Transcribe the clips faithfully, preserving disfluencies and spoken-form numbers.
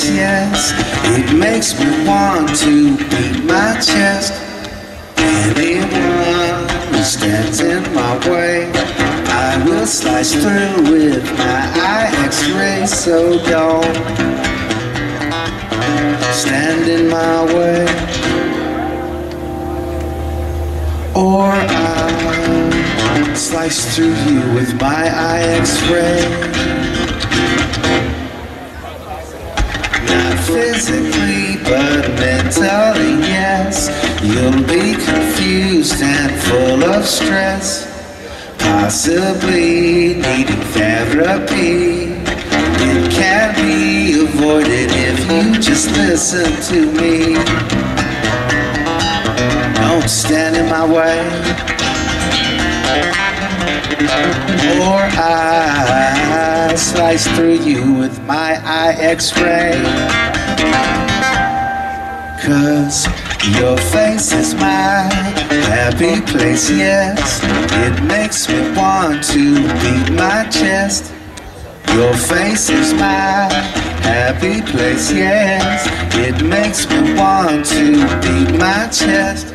Yes, it makes me want to beat my chest. Your face is my happy place. Yes, it makes me want to beat my chest.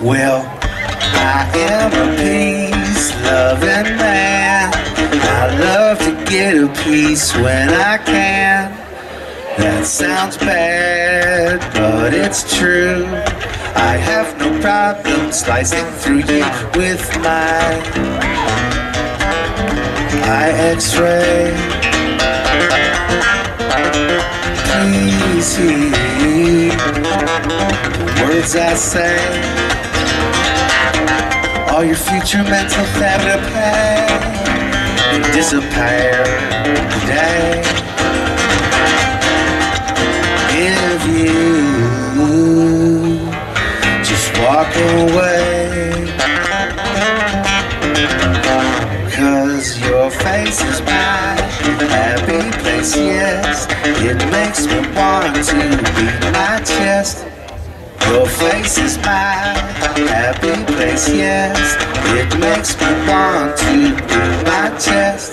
Well, I am a peace-loving man. I love to get a piece when I can. That sounds bad, but it's true. I have no problem slicing through you with my X-ray. Please heed the words I say. All your future mental therapy will disappear today. If you just walk away, 'cause your face is my happy place, yes. It makes me want to beat my chest. Your face is my happy place, yes. It makes me want to do my chest.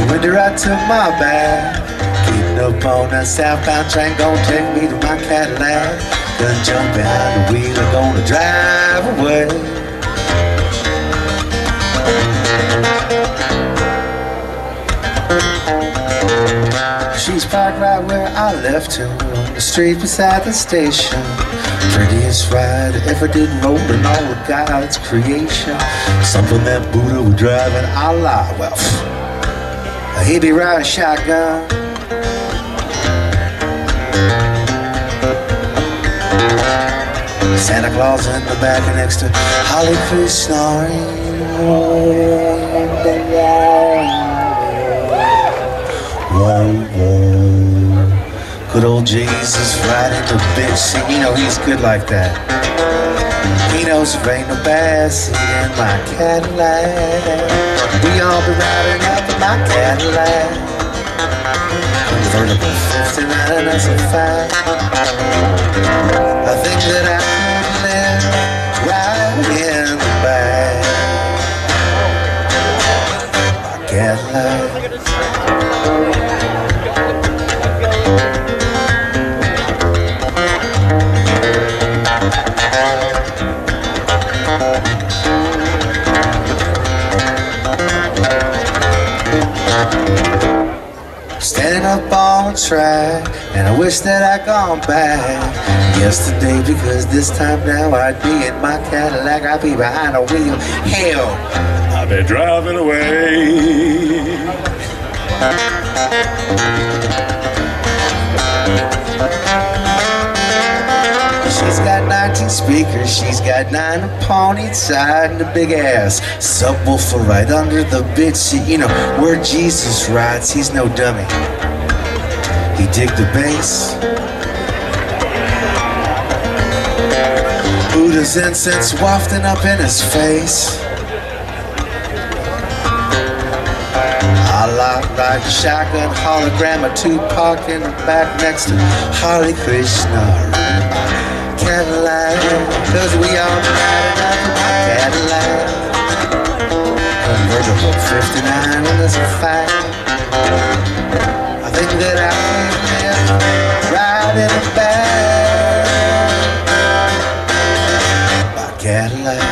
Surrender, I took my bag. Keeping up on that southbound train, gonna take me to my Cadillac. Gonna jump behind the wheel, I'm gonna drive away. She's parked right where I left her, on the street beside the station. Prettiest ride I ever did roll in all of God's creation. Something that Buddha would drive and Allah, well, he'd be riding shotgun. Santa Claus in the back and next to Hare Krishna snoring. Good old Jesus riding the bitch. See, you know he's good like that. He knows there ain't no bass in my Cadillac. We all be riding up in my Cadillac. Convertible fifty-nine, that's a five. I think that I could live right in the back. My Cadillac. Standing up on the track, and I wish that I'd gone back yesterday, because this time now I'd be in my Cadillac. I'd be behind a wheel, hell, I'd be driving away. She's got nineteen speakers, she's got nine upon each side, and a big ass subwoofer right under the bitch. You know, where Jesus rides, he's no dummy. He dig the bass. Buddha's incense wafting up in his face. Allah ride shotgun hologram, a Tupac in the back next to Hare Krishna. Cadillac, cause we all riding up in my Cadillac. Convertible fifty-nine, well, that's a fact. I think that I can live right in the back. My Cadillac.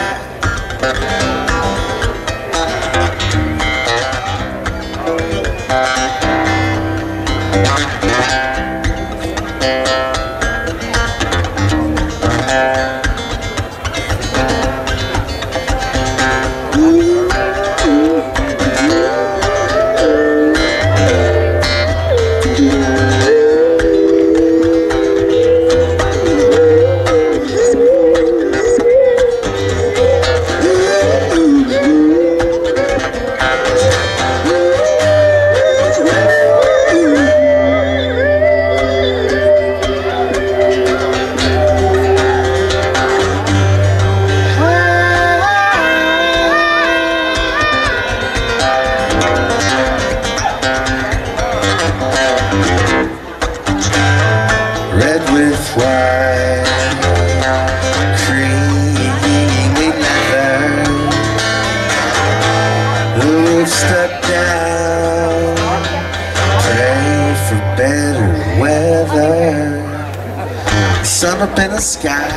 Sun up in the sky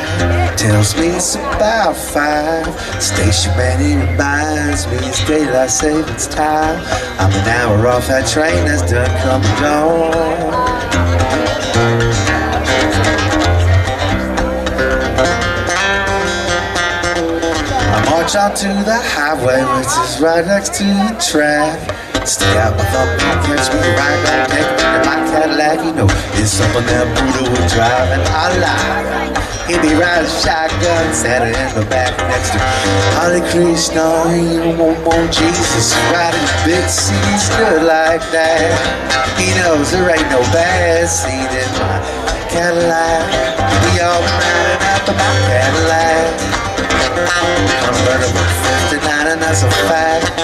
tells me it's about five. Station man, he reminds me it's daylight savings time. I'm an hour off that train that's done come and gone. I march out to the highway, which is right next to the track. Stick out my thumb, catch me right, gonna take me to my Cadillac. You know, it's something that Buddha would drive and Allah, he'd be riding shotgun, sat in the back next to Hare Krishna, you won't want Jesus riding bitch, see he's good like that. He knows there ain't no bad seat in my Cadillac. We all riding out of my Cadillac. Convertible fifty-nine, and that's a fact. I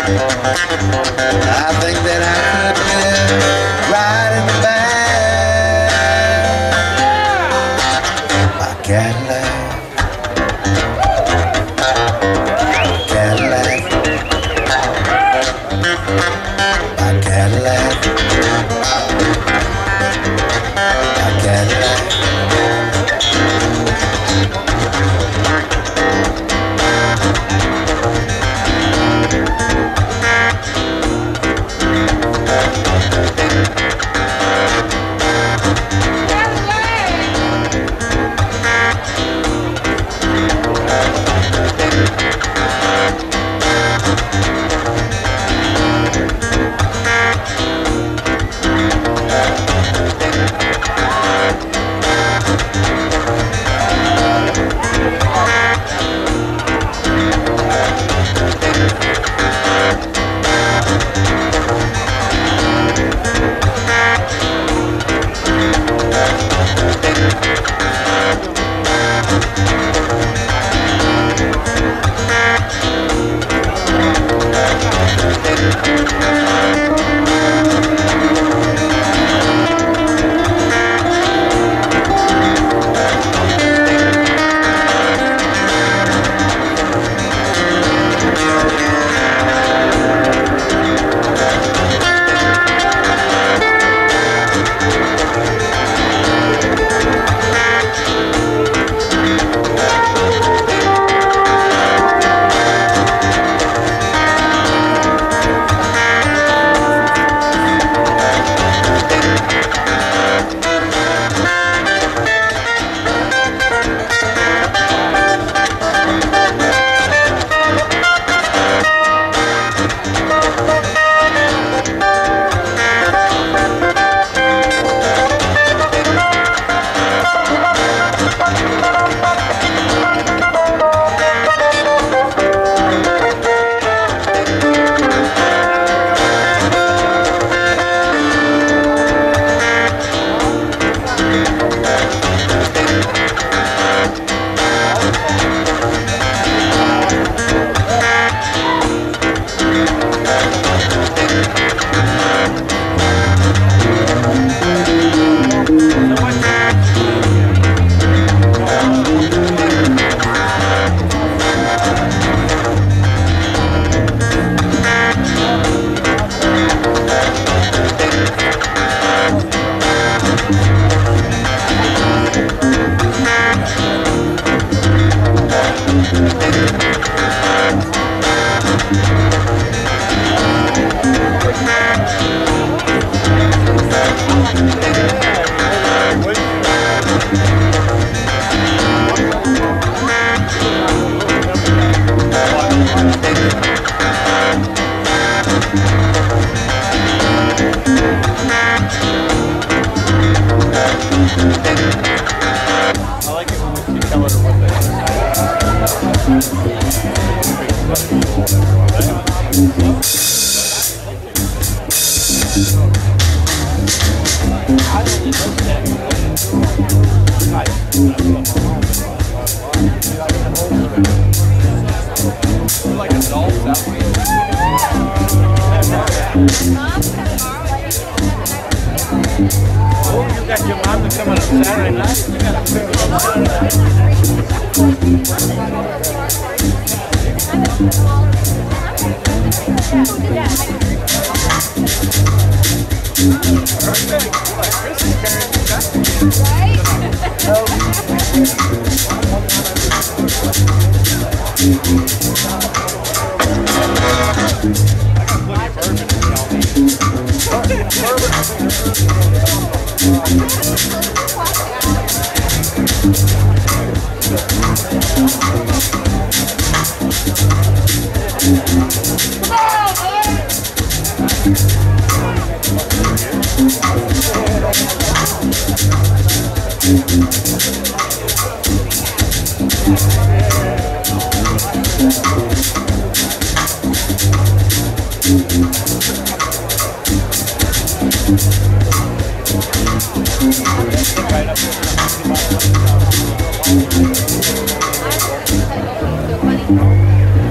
think that I could live right in the back. My Cadillac. My Cadillac. My Cadillac.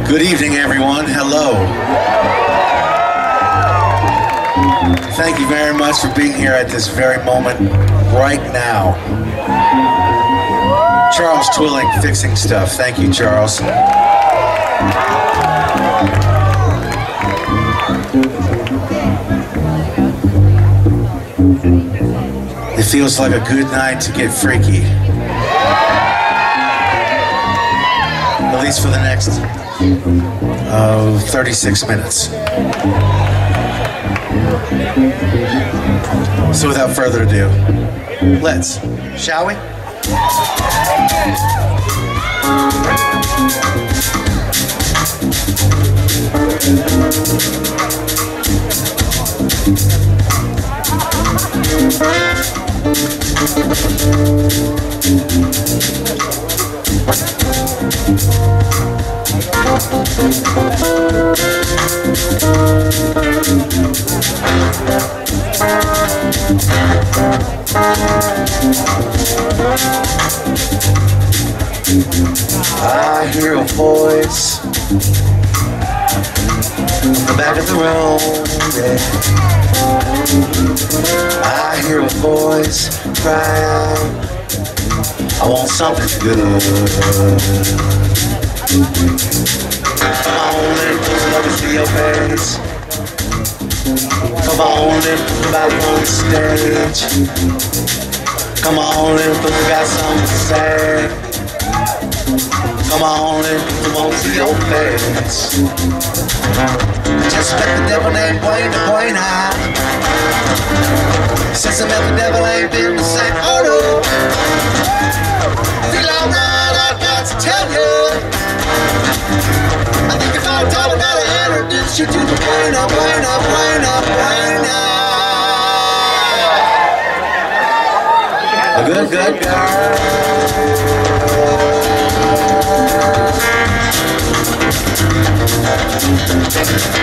Good evening, everyone. Hello. Thank you very much for being here at this very moment, right now. Charles Twilling, fixing stuff. Thank you, Charles. It feels like a good night to get freaky. At least for the next uh, thirty-six minutes. So without further ado, let's, shall we? I hear a voice in the back of the room, yeah. I hear a voice cry out, I want something good. Come on, little love is to your face. Come on, little body on stage. Come on, little we got something to say. Come on in, come on to your face. Just bet the devil ain't playing the point out. Since I met the devil ain't been the same. Oh no, I feel all right, I've got to tell you. I think if I thought about it, I'd introduce you to the point out, point out, point out, point out. A good, good girl. Maybe, maybe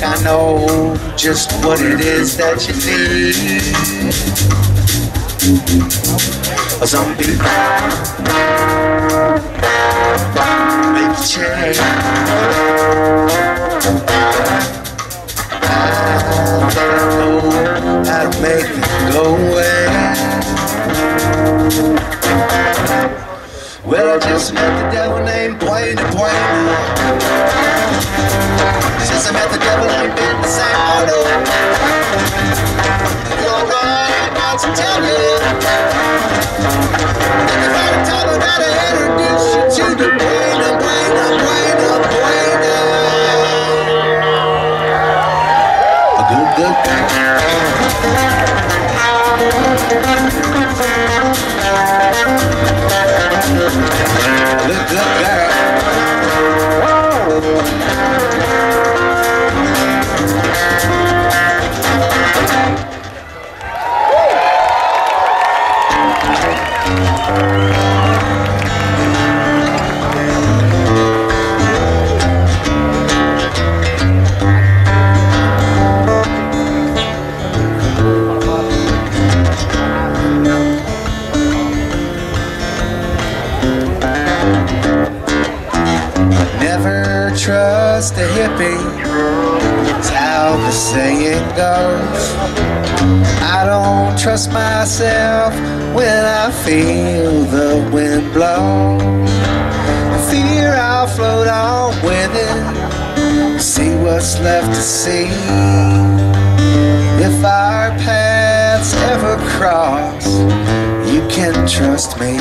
like I know just what it is that you need. Some people make a change. I don't know how to make it go away. Well, I just met the devil named Dwayne the Dwayne. Since I met the devil, I've been the same auto. You're right, I'm about to tell you. Think about a time I gotta introduce you to the Dwayne, the Dwayne, the Dwayne, the Dwayne. A good, good guy. A good, good guy. Never trust a hippie, that's how the saying goes. I don't trust myself when I feel the wind blow. Fear I'll float on with it, see what's left to see. If our paths ever cross, you can trust me.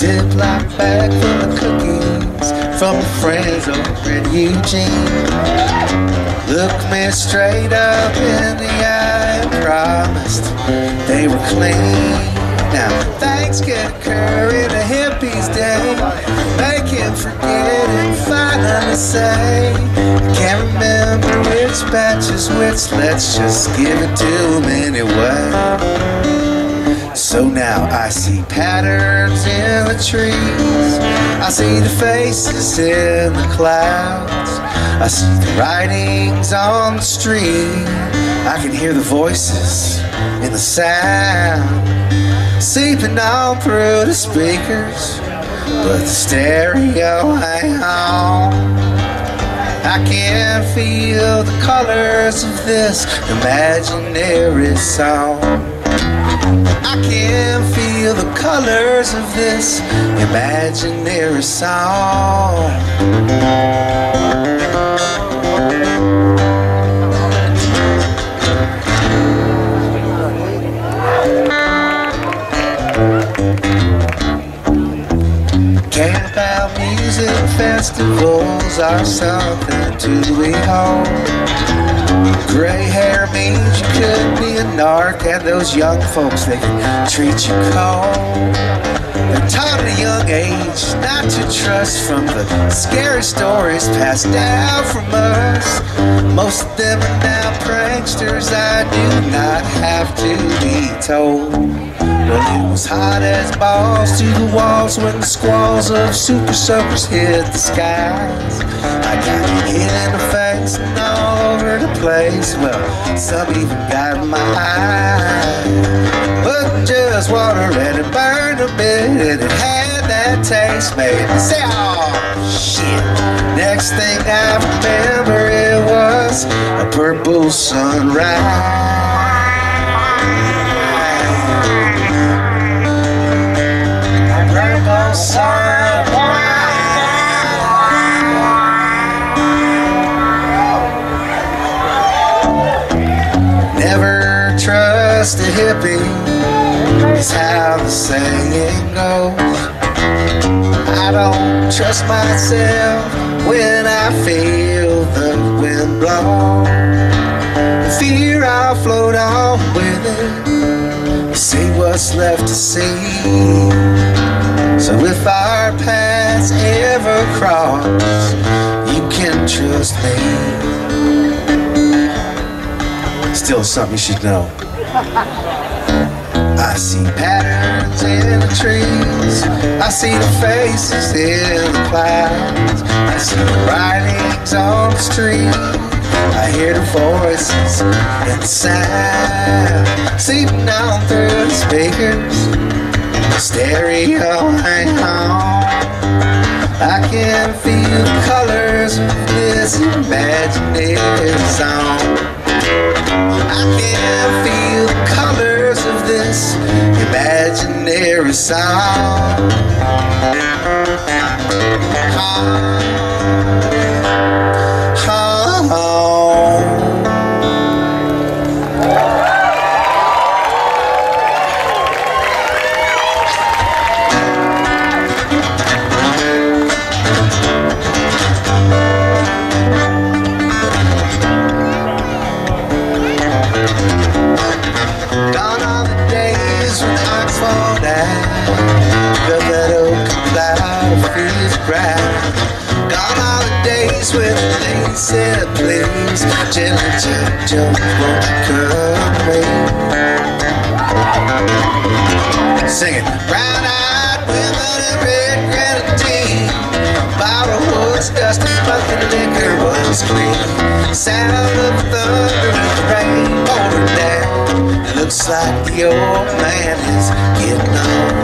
Ziploc bag full of cookies from friends over in Eugene. Look me straight up in the eye and promised they were clean. Now thanks get curried a hippie's day. Make him forget and finally say, can't remember which batch is which, let's just give it to him anyway. So now I see patterns in the trees, I see the faces in the clouds, I see the writings on the street, I can hear the voices in the sound seeping on through the speakers, but the stereo ain't on. I can feel the colors of this imaginary song. I can feel the colors of this imaginary song. Camp out music festivals are something to behold. Gray hair means you could be a narc, and those young folks, they can treat you cold. They're taught at a young age not to trust from the scary stories passed down from us. Most of them are now pranksters, I do not have to be told. Well, it was hot as balls to the walls when the squalls of super soakers hit the skies. I got hit in the face and all over the place. Well, some even got in my eye. But just water and it burned a bit and it had that taste. Made me say, oh shit. Next thing I remember it was a purple sunrise. Never trust a hippie, is how the saying goes. I don't trust myself when I feel the wind blow. Fear I'll float on with it, see what's left to see. So if our paths ever cross, you can trust me. Still something you should know. I see patterns in the trees. I see the faces in the clouds. I see the writings on the street. I hear the voices and the sound seeping down through the speakers, the stereo hang on. I can feel the colors of this imaginary song. I can feel the colors of this imaginary song. Oh, oh, oh. Gone are the days when I fall down, the little cloud of fear's ground. Gone are the days when they said please, gently gentle won't come me. Singing brown-eyed women in red grenadine, borrow woods, dust and fucking liquor was clean. Sound of thunder and rain pouring down. Looks like the old man is getting old.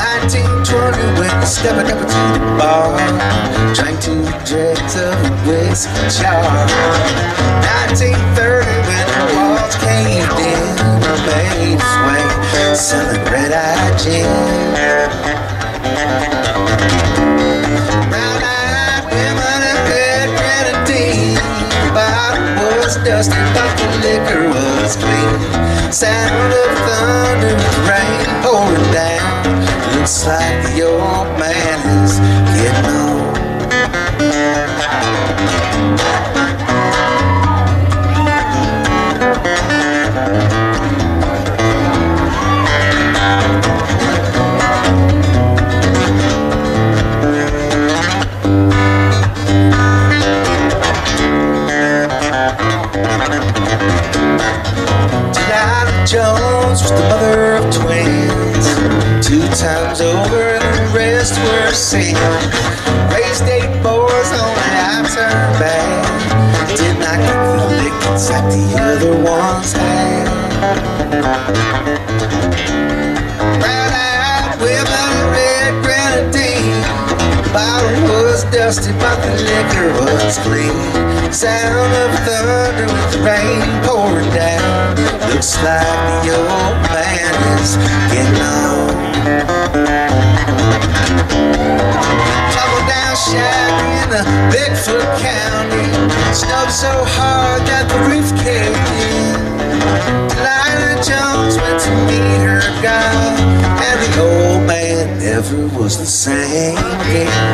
nineteen twenty when I stepped up to the bar, drank two dregs of whiskey jar. nineteen thirty when the walls caved in, I made its way, selling red-eyed gin. Brown-eyed women and red grenadine, dust and bucket liquor was clean. Sound of thunder and rain pouring down. Looks like the old man is getting old. Janetta Jones was the mother of twins, two times over the rest were seen. Raised eight boys on an outturn band, did not get the lickings like the other ones had. Brown-eyed women, red grenadine, bottle was dusty but the liquor was clean. Sound of thunder with rain pouring down. Looks like the old man is getting old. Double down shack in the Bigfoot County. Snowed so hard that the roof caved in. Delilah Jones went to meet her God, and the old man never was the same again.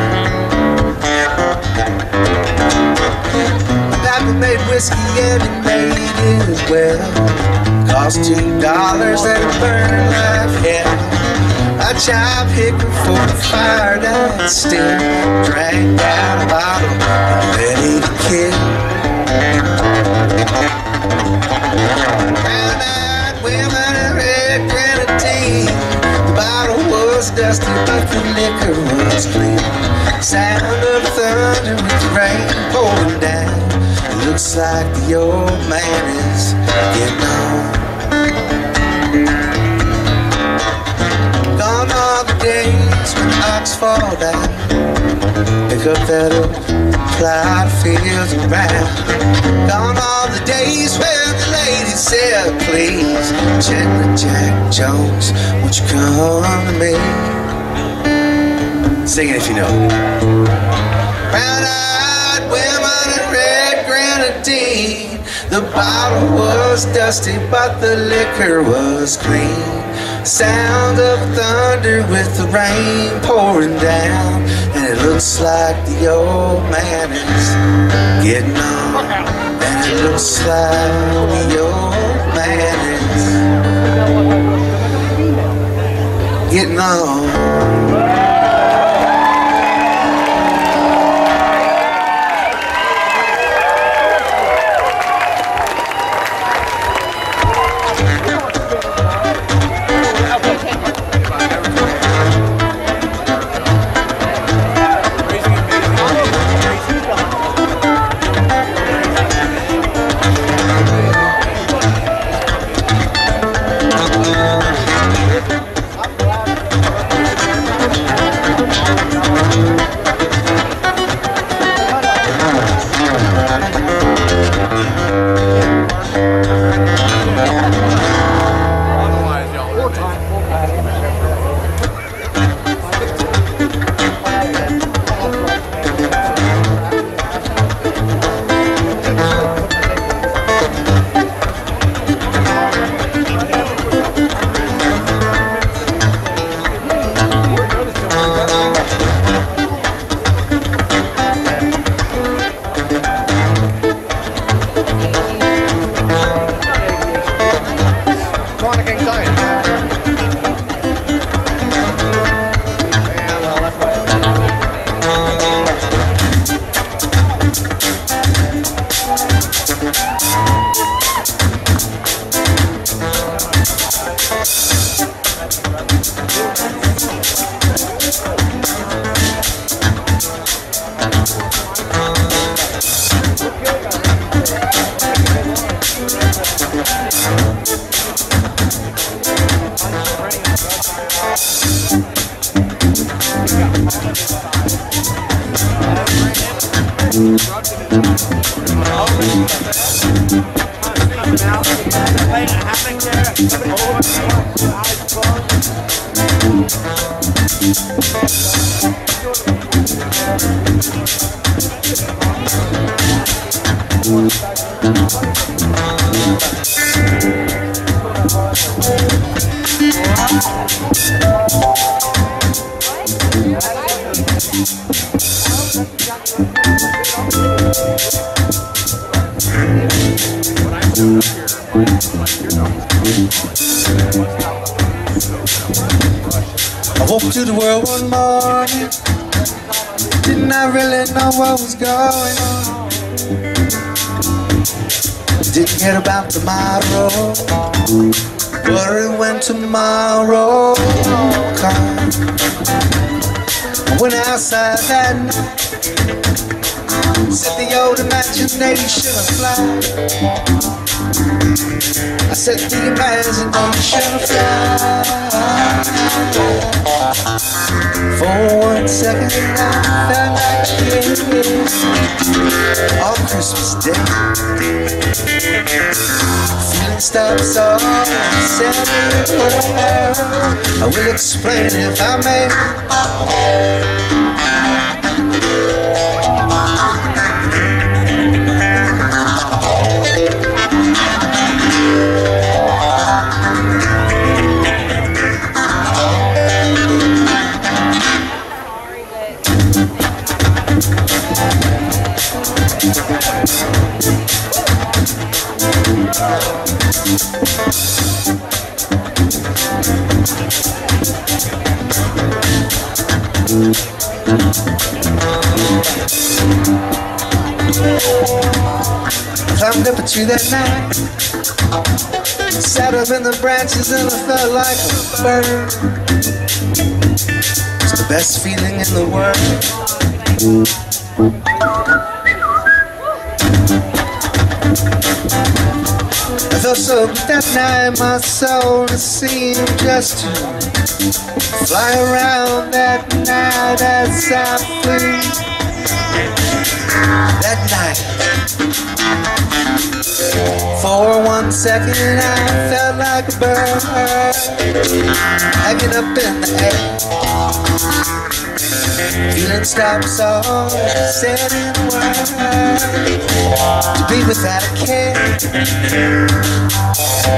Papa made whiskey and he made it well. Cost two dollars and it burned like hell. I chopped hickory for the fire that still drank down a bottle and ready to kill. Brown-eyed women and red grenadine, the bottle was dusty but the liquor was clean. Sound of thunder with rain pouring down. Looks like the old man is getting old. Gone are the days when ox fall down, pick up that old cloud fields around. Gone are the days when the lady said please, gently Jack Jones, won't you come to me? Sing it if you know it. Brown-eyed women and red grenadine, the bottle was dusty but the liquor was clean. Sound of thunder with the rain pouring down, and it looks like the old man is getting old. And it looks like the old man is getting old. I walked through the world one morning, didn't I really know what was going on. Didn't care about tomorrow, worried when tomorrow comes. I went outside that night, set the old imagination afloat. I set the imagination afloat. For one second I felt like it on Christmas Day. Feeling stops all I will explain if I may. Climbed up a tree that night, sat up in the branches and I felt like a bird. It's the best feeling in the world. I felt so good that night, my soul seemed just to fly around that night as I flew. That night, for one second I felt like a bird hanging up in the air. Feeling stops all said in the world, to be without a care. So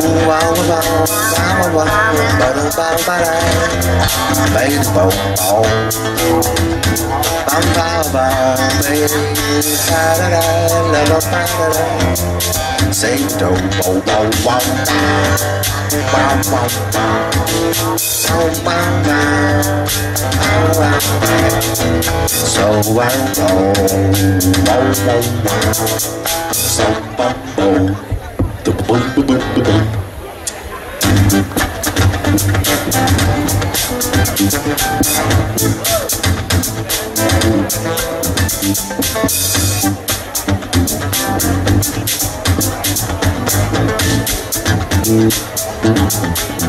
wow, wow, wow, wow, bam, bam, bam, baby, da-da-da, da-da-da-da-da. Say do, bo, bo, wom, bom, bom, bom, bom, bom, bom. So I know, bo, bo, bo, so bum, bo, the boom, boom, boom, boom. Thank you.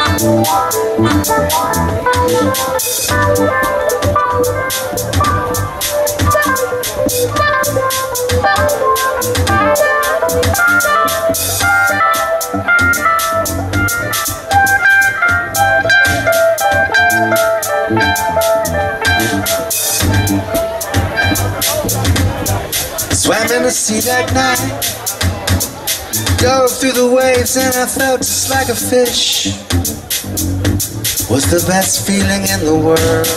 Swam in the sea that night, dove through the waves and I felt just like a fish. Was the best feeling in the world.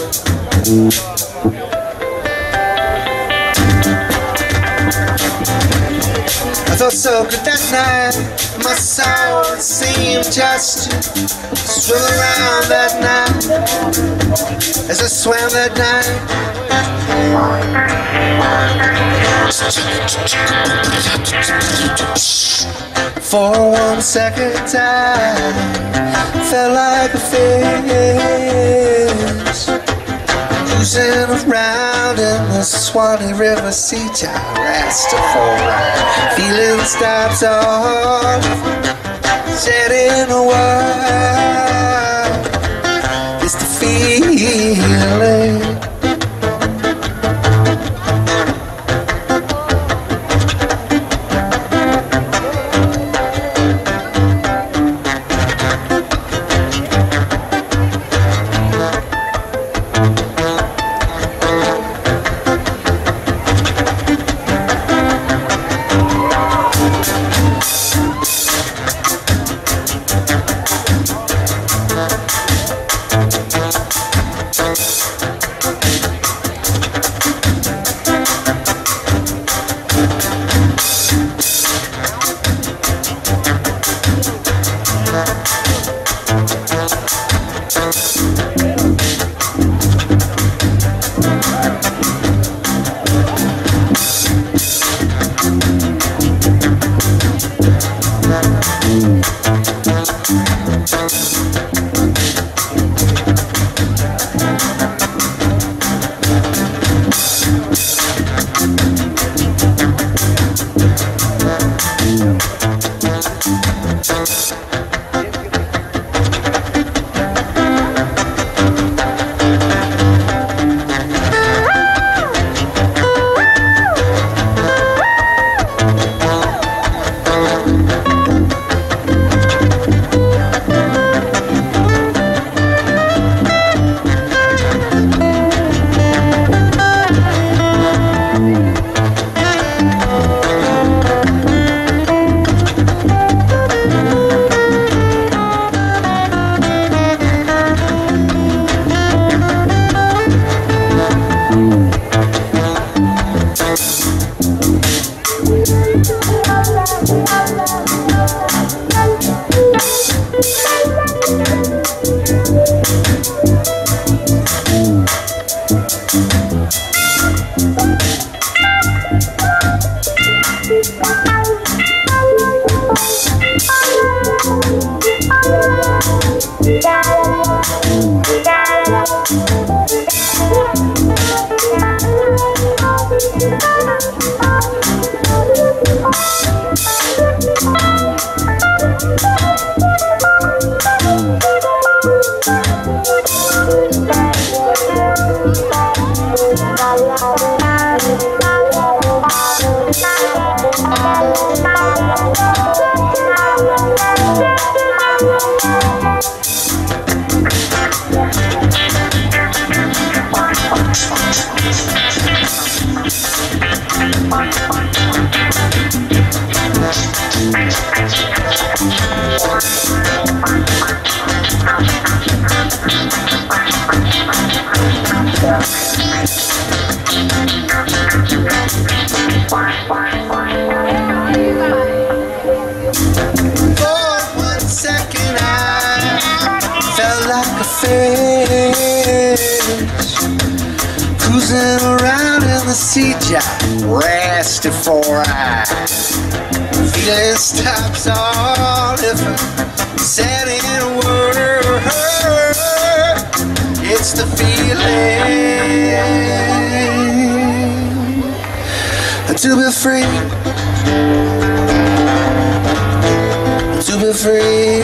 I felt so good that night, my soul seemed just to swim around that night, as I swam that night. For one second I felt like a fish, cruising around in the Swanee River sea. Rastafari feeling stops off, setting a while. It's the feeling. Cruising around in the sea, Rastafari. Feeling stops all different, set in a word. It's the feeling. to be free, to be free,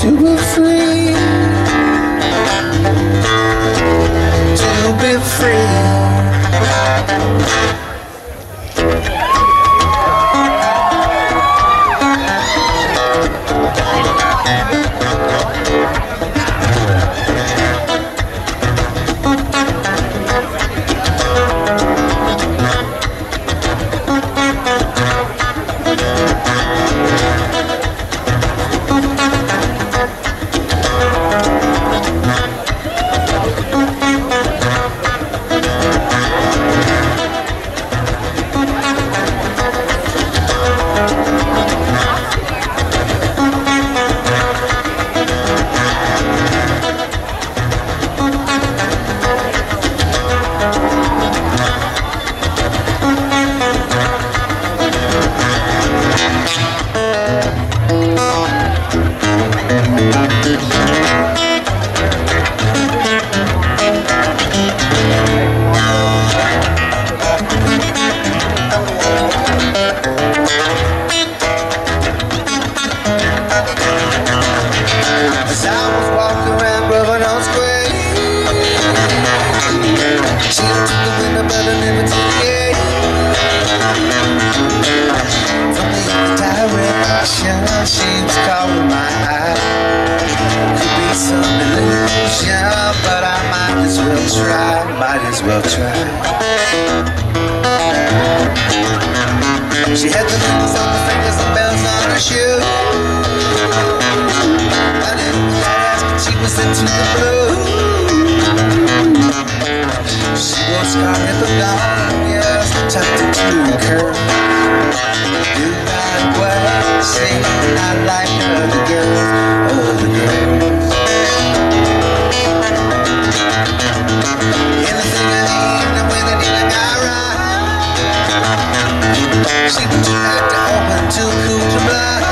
to be free, to be free. Well tried. She had the things on the fingers and bells on her shoes. I didn't ask, but she was into the blue. She wore scarlet but blonde, yes, tucked into a curl. You like what she not like other girls, other girls. She would like to open to cool the blood.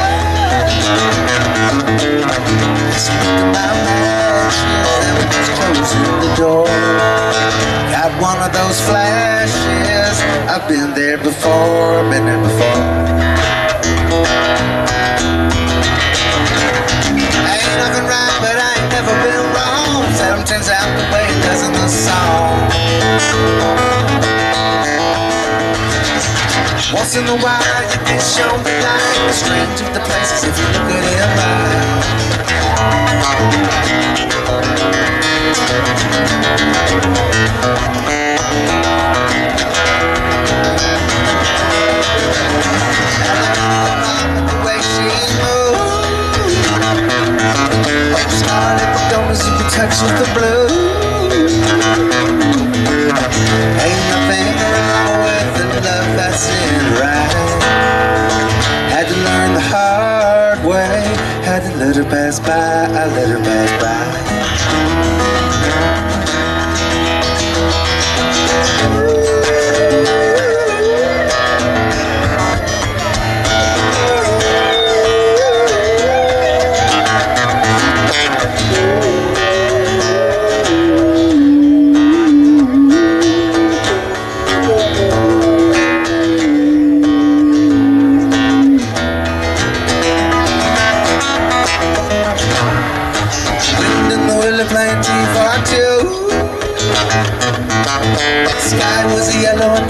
She looked about marriage and was closing the door. Got one of those flashes. I've been there before, been there before. I ain't nothing right, but I ain't never been wrong. Sometimes out the way it does in the song. Once in a while, you can show the light, the strength of the places if you look at it right. The way she moves, started with donuts you can touch with the blue. Ain't nothing wrong with the love that's in. Let her pass by, I let her pass by.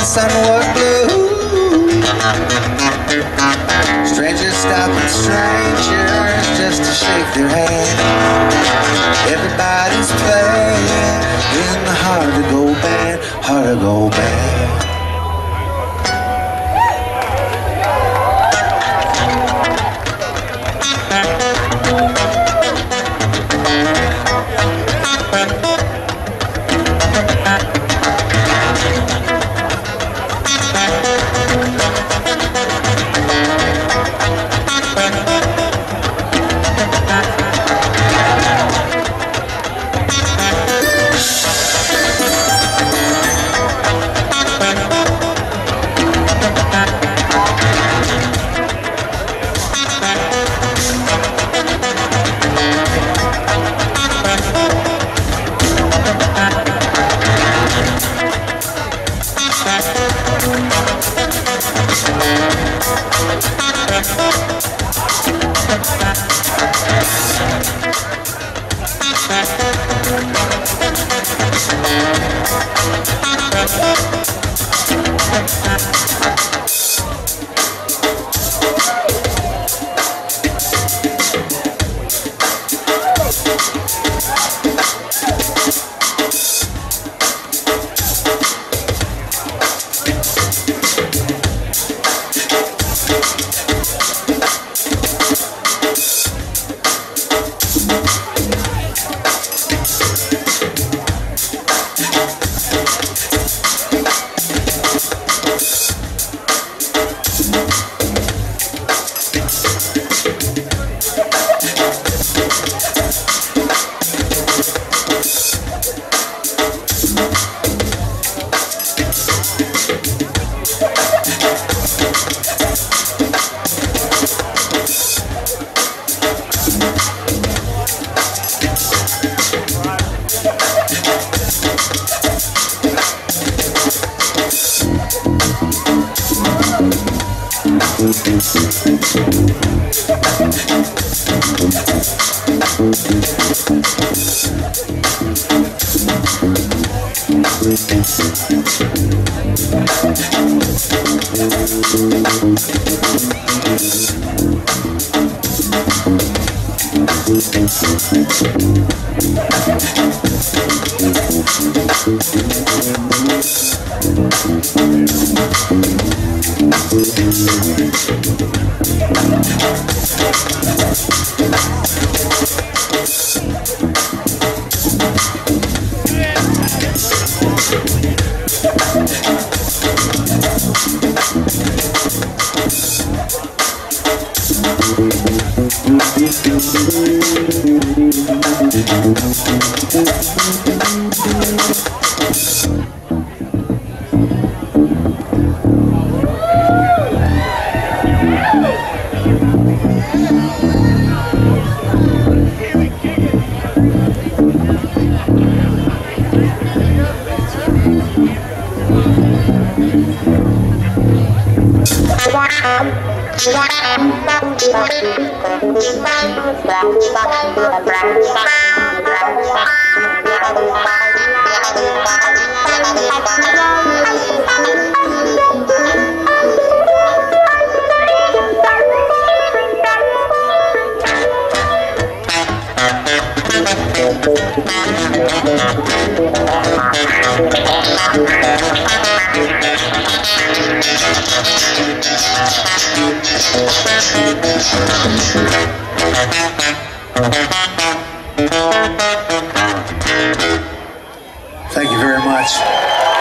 Sun was blue. Strangers stopping strangers just to shake their hand. Everybody's playing in the heart of gold band, heart of gold band. Thank you very much.